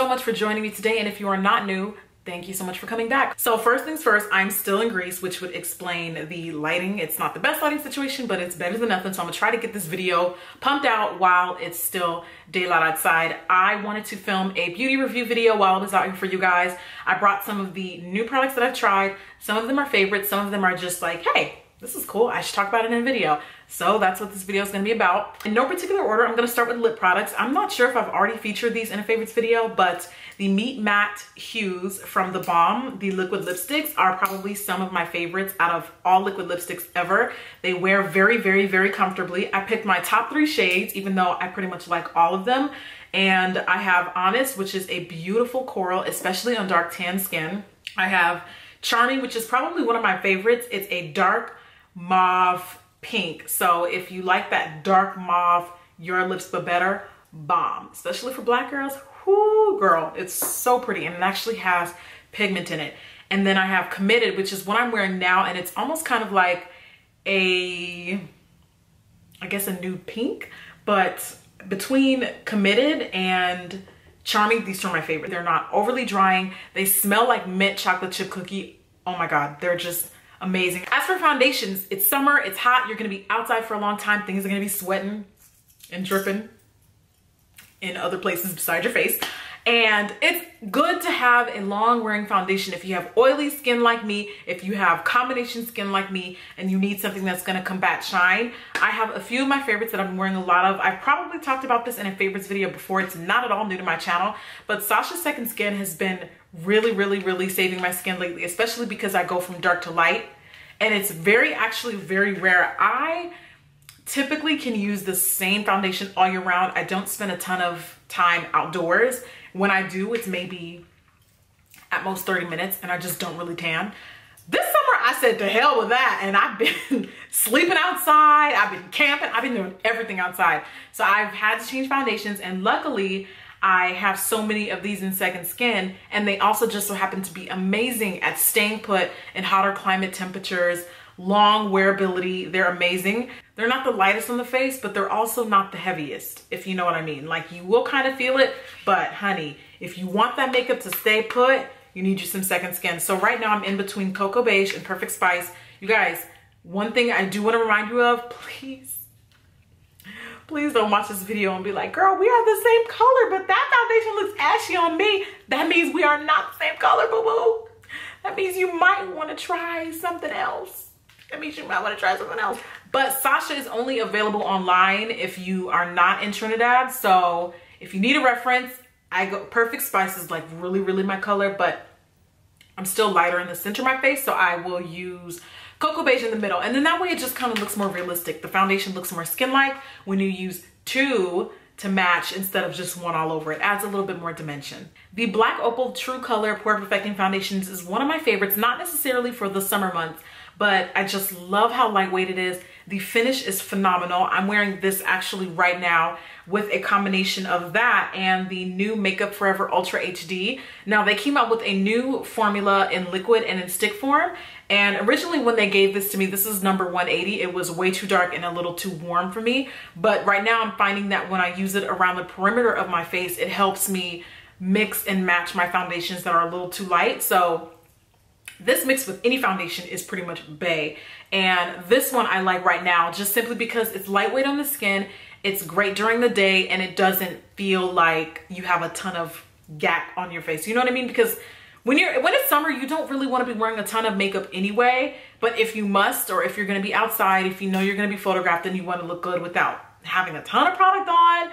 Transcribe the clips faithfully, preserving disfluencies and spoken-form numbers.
so much for joining me today, and if you are not new, thank you so much for coming back. So first things first, I'm still in Greece, which would explain the lighting. It's not the best lighting situation, but it's better than nothing. So I'm gonna try to get this video pumped out while it's still daylight outside. I wanted to film a beauty review video while it was out here for you guys. I brought some of the new products that I've tried. Some of them are favorites. Some of them are just like, hey, this is cool. I should talk about it in a video. So that's what this video is gonna be about. In no particular order, I'm gonna start with lip products. I'm not sure if I've already featured these in a favorites video, but the Meet Matte Hues from The Balm, the liquid lipsticks, are probably some of my favorites out of all liquid lipsticks ever. They wear very, very, very comfortably. I picked my top three shades, even though I pretty much like all of them. And I have Honest, which is a beautiful coral, especially on dark tan skin. I have Charming, which is probably one of my favorites. It's a dark mauve pink, so if you like that dark mauve your lips but better, bomb, especially for black girls. Whoo girl, it's so pretty, and it actually has pigment in it. And then I have Committed, which is what I'm wearing now, and it's almost kind of like a, I guess, a nude pink, but between Committed and Charming, these two are my favorite. They're not overly drying, they smell like mint chocolate chip cookie. Oh my god, they're just amazing. As for foundations, it's summer, it's hot, you're gonna be outside for a long time, things are gonna be sweating and dripping in other places besides your face. And it's good to have a long wearing foundation if you have oily skin like me, if you have combination skin like me, and you need something that's gonna combat shine. I have a few of my favorites that I'm wearing a lot of. I've probably talked about this in a favorites video before. It's not at all new to my channel, but Sasha's Second Skin has been really, really, really saving my skin lately, especially because I go from dark to light, and it's very, actually very rare. I typically can use the same foundation all year round. I don't spend a ton of time outdoors. When I do, it's maybe at most thirty minutes, and I just don't really tan. This summer I said to hell with that, and I've been sleeping outside, I've been camping, I've been doing everything outside. So I've had to change foundations, and luckily I have so many of these in Second Skin, and they also just so happen to be amazing at staying put in hotter climate temperatures, long wearability. They're amazing. They're not the lightest on the face, but they're also not the heaviest, if you know what I mean. Like, you will kind of feel it, but honey, if you want that makeup to stay put, you need you some Second Skin. So right now I'm in between Cocoa Beige and Perfect Spice. You guys, one thing I do want to remind you of, please, please don't watch this video and be like, girl, we are the same color, but that foundation looks ashy on me. That means we are not the same color, boo-boo. That means you might want to try something else. That means you might want to try something else. But Sasha is only available online if you are not in Trinidad. So if you need a reference, I go, Perfect Spice is like really, really my color, but I'm still lighter in the center of my face. So I will use Cocoa Beige in the middle, and then that way it just kind of looks more realistic. The foundation looks more skin-like when you use two to match instead of just one all over. It adds a little bit more dimension. The Black Opal True Color Pore Perfecting Foundations is one of my favorites, not necessarily for the summer months, but I just love how lightweight it is. The finish is phenomenal. I'm wearing this actually right now with a combination of that and the new Makeup Forever Ultra H D. Now, they came out with a new formula in liquid and in stick form. And originally when they gave this to me, this is number one eighty. It was way too dark and a little too warm for me. But right now I'm finding that when I use it around the perimeter of my face, it helps me mix and match my foundations that are a little too light. So this mixed with any foundation is pretty much bae. And this one I like right now just simply because it's lightweight on the skin, it's great during the day, and it doesn't feel like you have a ton of gap on your face. You know what I mean? Because when you're when it's summer, you don't really want to be wearing a ton of makeup anyway. But if you must, or if you're going to be outside, if you know you're going to be photographed, then you want to look good without having a ton of product on.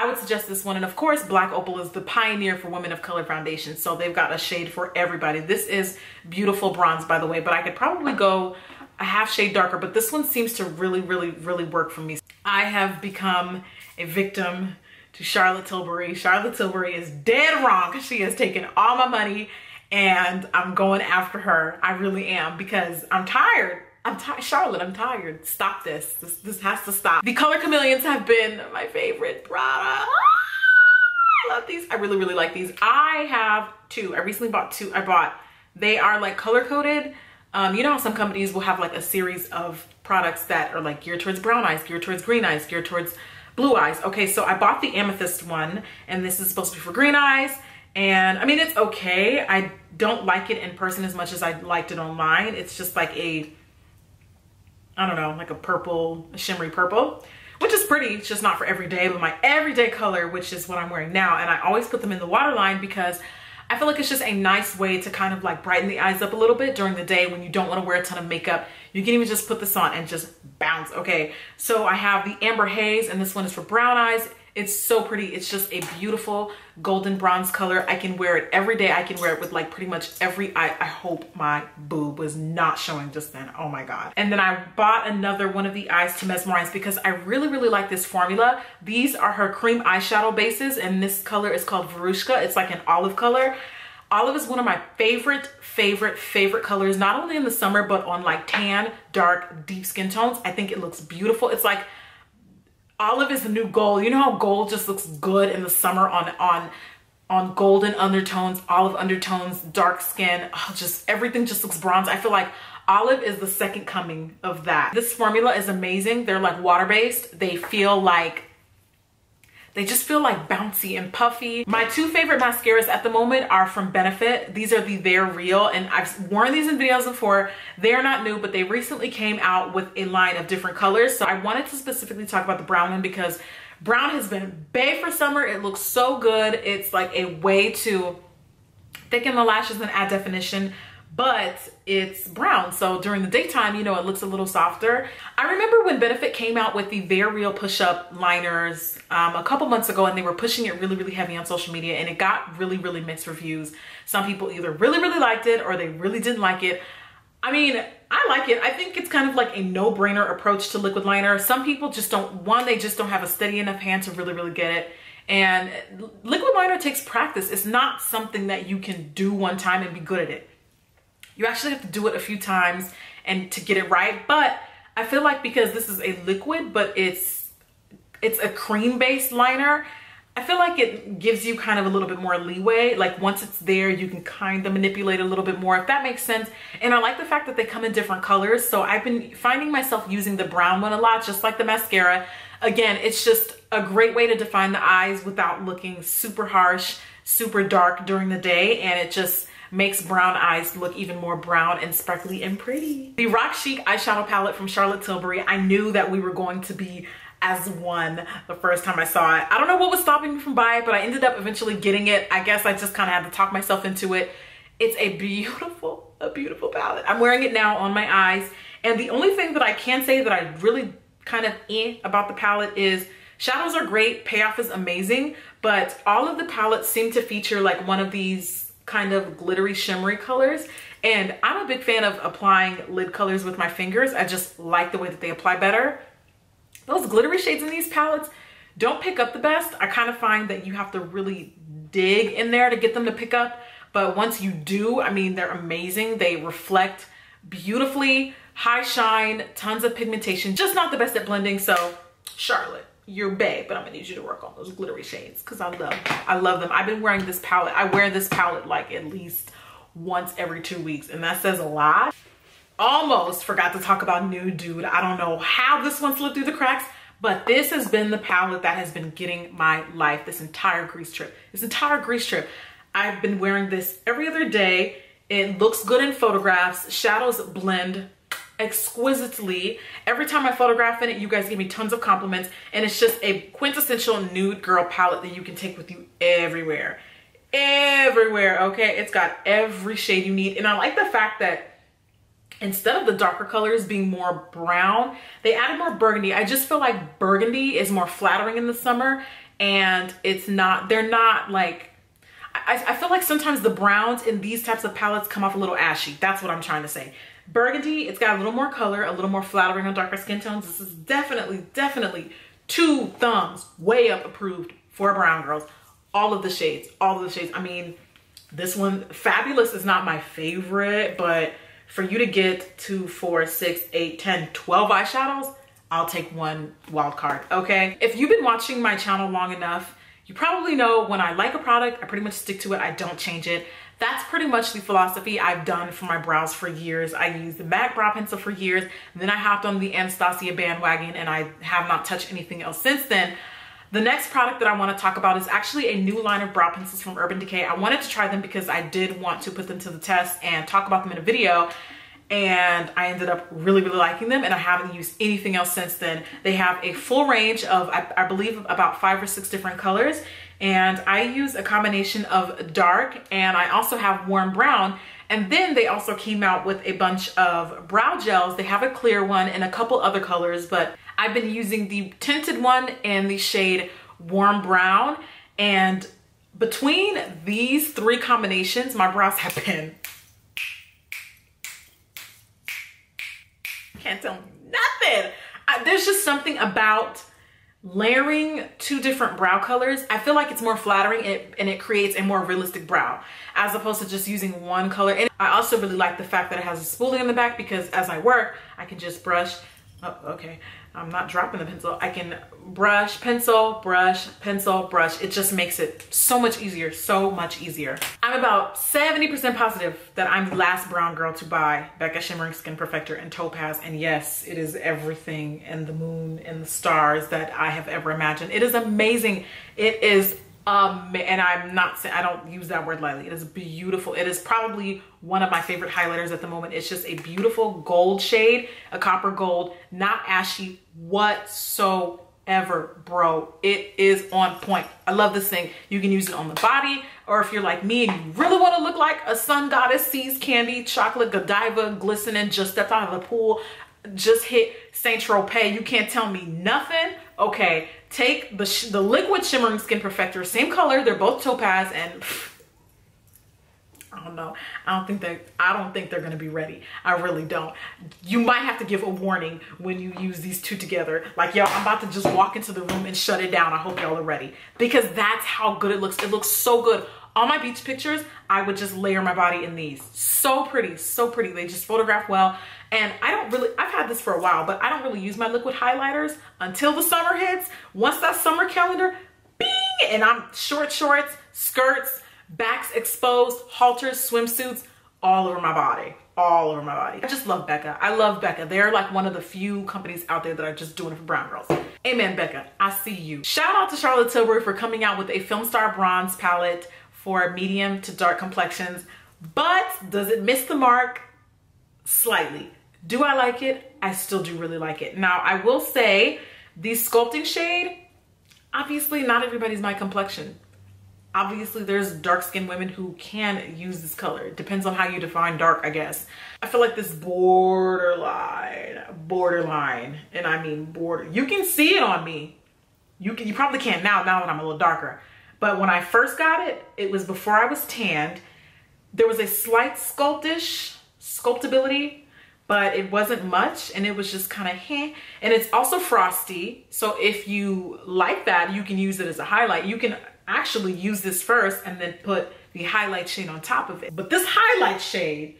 I would suggest this one. And of course, Black Opal is the pioneer for women of color foundations, so they've got a shade for everybody. This is Beautiful Bronze, by the way, but I could probably go a half shade darker, but this one seems to really, really, really work for me. I have become a victim to Charlotte Tilbury. Charlotte Tilbury is dead wrong because she has taken all my money, and I'm going after her. I really am, because I'm tired. I'm tired, Charlotte, I'm tired. Stop this. this. This has to stop. The Color Chameleons have been my favorite product. I love these. I really, really like these. I have two. I recently bought two. I bought, they are like color coded. Um, you know how some companies will have like a series of products that are like geared towards brown eyes, geared towards green eyes, geared towards blue eyes. Okay, so I bought the Amethyst one, and this is supposed to be for green eyes. And I mean, it's okay. I don't like it in person as much as I liked it online. It's just like a, I don't know, like a purple, a shimmery purple, which is pretty. It's just not for every day, but my everyday color, which is what I'm wearing now. And I always put them in the waterline because I feel like it's just a nice way to kind of like brighten the eyes up a little bit during the day when you don't want to wear a ton of makeup. You can even just put this on and just bounce. Okay, so I have the Amber Haze, and this one is for brown eyes. It's so pretty. It's just a beautiful golden bronze color. I can wear it every day. I can wear it with like pretty much every eye. I hope my boob was not showing just then. Oh my God. And then I bought another one of the Eyes to Mesmerize because I really, really like this formula. These are her cream eyeshadow bases, and this color is called Varushka. It's like an olive color. Olive is one of my favorite, favorite, favorite colors, not only in the summer, but on like tan, dark, deep skin tones. I think it looks beautiful. It's like olive is the new gold. You know how gold just looks good in the summer on on on golden undertones, olive undertones, dark skin, oh, just everything just looks bronze. I feel like olive is the second coming of that. This formula is amazing. They're like water-based. They feel like, they just feel like bouncy and puffy. My two favorite mascaras at the moment are from Benefit. These are the They're Real, and I've worn these in videos before. They are not new, but they recently came out with a line of different colors. So I wanted to specifically talk about the brown one because brown has been bae for summer. It looks so good. It's like a way to thicken the lashes and add definition, but it's brown, so during the daytime, you know, it looks a little softer. I remember when Benefit came out with the Very Real Push-Up liners um, a couple months ago, and they were pushing it really, really heavy on social media, and it got really, really mixed reviews. Some people either really, really liked it or they really didn't like it. I mean, I like it. I think it's kind of like a no-brainer approach to liquid liner. Some people just don't, one, they just don't have a steady enough hand to really, really get it. And liquid liner takes practice. It's not something that you can do one time and be good at it. You actually have to do it a few times and to get it right. But I feel like because this is a liquid, but it's it's a cream-based liner, I feel like it gives you kind of a little bit more leeway. Like once it's there, you can kind of manipulate a little bit more, if that makes sense. And I like the fact that they come in different colors. So I've been finding myself using the brown one a lot, just like the mascara. Again, it's just a great way to define the eyes without looking super harsh, super dark during the day. And it just makes brown eyes look even more brown and sparkly and pretty. The Rock Chic eyeshadow palette from Charlotte Tilbury. I knew that we were going to be as one the first time I saw it. I don't know what was stopping me from buying it, but I ended up eventually getting it. I guess I just kind of had to talk myself into it. It's a beautiful, a beautiful palette. I'm wearing it now on my eyes. And the only thing that I can say that I really kind of eh about the palette is shadows are great, payoff is amazing, but all of the palettes seem to feature like one of these kind of glittery shimmery colors, and I'm a big fan of applying lid colors with my fingers. I just like the way that they apply better. Those glittery shades in these palettes don't pick up the best. I kind of find that you have to really dig in there to get them to pick up, but once you do, I mean, they're amazing. They reflect beautifully, high shine, tons of pigmentation, just not the best at blending. So Charlotte, your bae, but I'm gonna need you to work on those glittery shades because I love, I love them. I've been wearing this palette. I wear this palette like at least once every two weeks, and that says a lot. Almost forgot to talk about Nude Dude. I don't know how this one slipped through the cracks, but this has been the palette that has been getting my life this entire Greece trip. This entire Greece trip, I've been wearing this every other day. It looks good in photographs. Shadows blend exquisitely. Every time I photograph in it, you guys give me tons of compliments, and it's just a quintessential nude girl palette that you can take with you everywhere. Everywhere, okay? It's got every shade you need, and I like the fact that instead of the darker colors being more brown, they added more burgundy. I just feel like burgundy is more flattering in the summer, and it's not, they're not like, I, I feel like sometimes the browns in these types of palettes come off a little ashy. That's what I'm trying to say. Burgundy, it's got a little more color, a little more flattering on darker skin tones. This is definitely, definitely two thumbs way up approved for brown girls. All of the shades, all of the shades. I mean, this one, Fabulous, is not my favorite, but for you to get two, four, six, eight, ten, twelve eyeshadows, I'll take one wild card, okay? If you've been watching my channel long enough, you probably know when I like a product, I pretty much stick to it, I don't change it. That's pretty much the philosophy I've done for my brows for years. I used the MAC brow pencil for years, and then I hopped on the Anastasia bandwagon, and I have not touched anything else since then. The next product that I want to talk about is actually a new line of brow pencils from Urban Decay. I wanted to try them because I did want to put them to the test and talk about them in a video, and I ended up really, really liking them, and I haven't used anything else since then. They have a full range of, I, I believe, about five or six different colors, and I use a combination of dark, and I also have warm brown. And then they also came out with a bunch of brow gels. They have a clear one and a couple other colors, but I've been using the tinted one and the shade warm brown. And between these three combinations, my brows have been, can't tell nothing. I, there's just something about layering two different brow colors. I feel like it's more flattering and it, and it creates a more realistic brow as opposed to just using one color. And I also really like the fact that it has a spoolie in the back, because as I work, I can just brush. Oh, okay, I'm not dropping the pencil. I can brush, pencil, brush, pencil, brush. It just makes it so much easier, so much easier. I'm about seventy percent positive that I'm the last brown girl to buy Becca Shimmering Skin Perfector and Topaz. And yes, it is everything and the moon and the stars that I have ever imagined. It is amazing. It is um, and I'm not saying, I don't use that word lightly. It is beautiful. It is probably one of my favorite highlighters at the moment. It's just a beautiful gold shade, a copper gold, not ashy whatsoever. Ever, bro, it is on point. I love this thing. You can use it on the body, or if you're like me and you really want to look like a sun goddess, sees candy, chocolate Godiva, glistening, just stepped out of the pool, just hit Saint Tropez, you can't tell me nothing. Okay, take the sh the liquid shimmering skin perfector, same color, they're both topaz, and pff, I don't know. I don't think that I don't think they're gonna be ready. I really don't. You might have to give a warning when you use these two together. Like, y'all, I'm about to just walk into the room and shut it down. I hope y'all are ready, because that's how good it looks. It looks so good. All my beach pictures, I would just layer my body in these. So pretty, so pretty. They just photograph well. And I don't really, I've had this for a while, but I don't really use my liquid highlighters until the summer hits. Once that summer calendar, bing, and I'm short shorts, skirts, backs exposed, halters, swimsuits, all over my body, all over my body. I just love Becca. I love Becca. They're like one of the few companies out there that are just doing it for brown girls. Amen, Becca, I see you. Shout out to Charlotte Tilbury for coming out with a Filmstar Bronze palette for medium to dark complexions, but does it miss the mark? Slightly. Do I like it? I still do really like it. Now, I will say the sculpting shade, obviously not everybody's my complexion. Obviously, there's dark-skinned women who can use this color. It depends on how you define dark, I guess. I feel like this borderline, borderline, and I mean border. You can see it on me. You can, you probably can't now, now that I'm a little darker. But when I first got it, it was before I was tanned. There was a slight sculptish, sculptability, but it wasn't much, and it was just kind of heh. And it's also frosty, so if you like that, you can use it as a highlight. You can actually use this first and then put the highlight shade on top of it. But this highlight shade,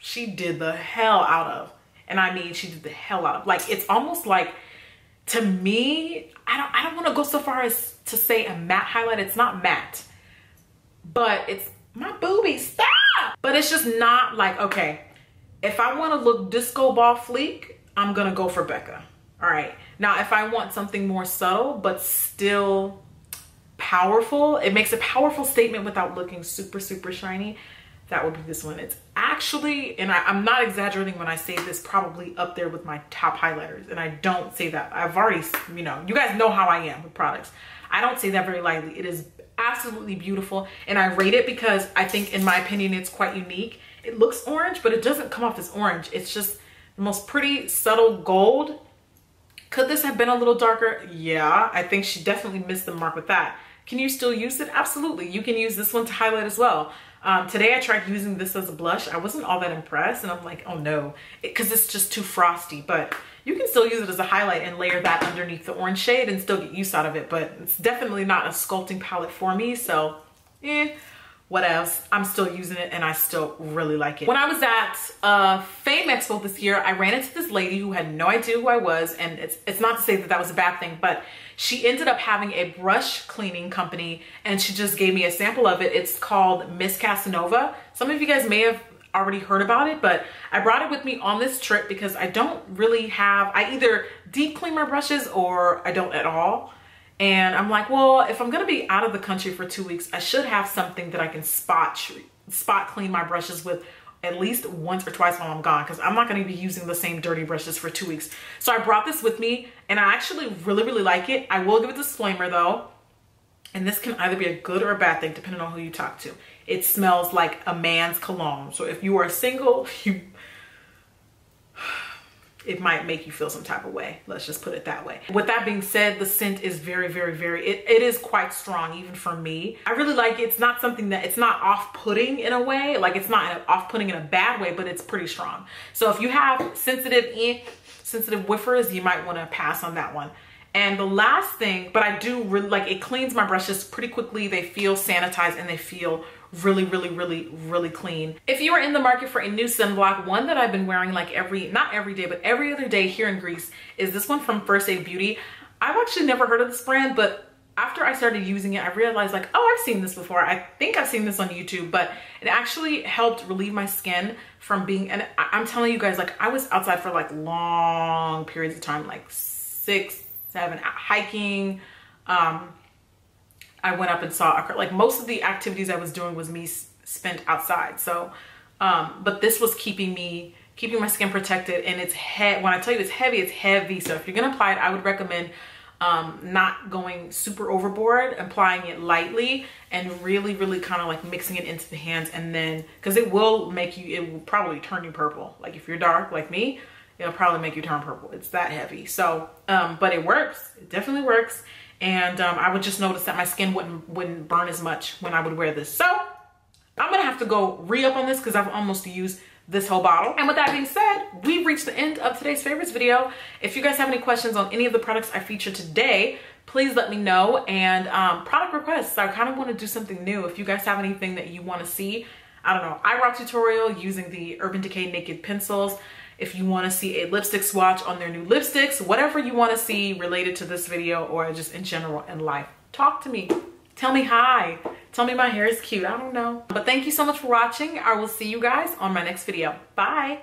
she did the hell out of. And I mean, she did the hell out of. Like, it's almost like, to me, I don't, I don't want to go so far as to say a matte highlight. It's not matte, but it's my boobies. Stop! But it's just not like, okay, if I want to look disco ball fleek, I'm going to go for Becca. All right. Now, if I want something more subtle, but still powerful, it makes a powerful statement without looking super super shiny, that would be this one. It's actually, and I, I'm not exaggerating when I say this, probably up there with my top highlighters. And I don't say that, I've already, you know, you guys know how I am with products. I don't say that very lightly. It is absolutely beautiful, and I rate it because I think, in my opinion, it's quite unique. It looks orange, but it doesn't come off as orange. It's just the most pretty subtle gold. Could this have been a little darker? Yeah, I think she definitely missed the mark with that. Can you still use it? Absolutely. You can use this one to highlight as well. Um, today I tried using this as a blush. I wasn't all that impressed, and I'm like, oh no, because it, it's just too frosty. But you can still use it as a highlight and layer that underneath the orange shade and still get use out of it. But it's definitely not a sculpting palette for me, so eh. What else? I'm still using it, and I still really like it. When I was at uh, Fame Expo this year, I ran into this lady who had no idea who I was, and it's, it's not to say that that was a bad thing, but she ended up having a brush cleaning company, and she just gave me a sample of it. It's called Miss Casanova. Some of you guys may have already heard about it, but I brought it with me on this trip because I don't really have, I either deep clean my brushes or I don't at all. And I'm like, well, if I'm going to be out of the country for two weeks, I should have something that I can spot spot clean my brushes with at least once or twice while I'm gone, because I'm not going to be using the same dirty brushes for two weeks. So I brought this with me, and I actually really, really like it. I will give a disclaimer, though, and this can either be a good or a bad thing, depending on who you talk to. It smells like a man's cologne. So if you are single, you... it might make you feel some type of way. Let's just put it that way. With that being said, the scent is very, very, very, it, it is quite strong, even for me. I really like it. It's not something that, it's not off-putting in a way. Like, it's not off-putting in a bad way, but it's pretty strong. So if you have sensitive, eh, sensitive whiffers, you might want to pass on that one. And the last thing, but I do really like, it cleans my brushes pretty quickly. They feel sanitized and they feel really, really, really, really clean. If you are in the market for a new sunblock, one that I've been wearing like every, not every day, but every other day here in Greece is this one from First Aid Beauty. I've actually never heard of this brand, but after I started using it, I realized like, oh, I've seen this before. I think I've seen this on YouTube, but it actually helped relieve my skin from being, and I'm telling you guys, like I was outside for like long periods of time, like six, seven, hiking, um, I went up and saw, like most of the activities I was doing was me spent outside. So, um, but this was keeping me, keeping my skin protected, and it's heavy. When I tell you it's heavy, it's heavy. So if you're gonna apply it, I would recommend um, not going super overboard, applying it lightly and really, really kind of like mixing it into the hands. And then, cause it will make you, it will probably turn you purple. Like if you're dark like me, it'll probably make you turn purple. It's that heavy. So, um, but it works, it definitely works. And um, I would just notice that my skin wouldn't wouldn't burn as much when I would wear this. So I'm gonna have to go re-up on this because I've almost used this whole bottle. And with that being said, we've reached the end of today's favorites video. If you guys have any questions on any of the products I featured today, please let me know. And um, product requests, I kind of want to do something new. If you guys have anything that you want to see, I don't know, eye rock tutorial using the Urban Decay Naked pencils. If you want to see a lipstick swatch on their new lipsticks, whatever you want to see related to this video or just in general in life, talk to me. Tell me hi. Tell me my hair is cute. I don't know. But thank you so much for watching. I will see you guys on my next video. Bye.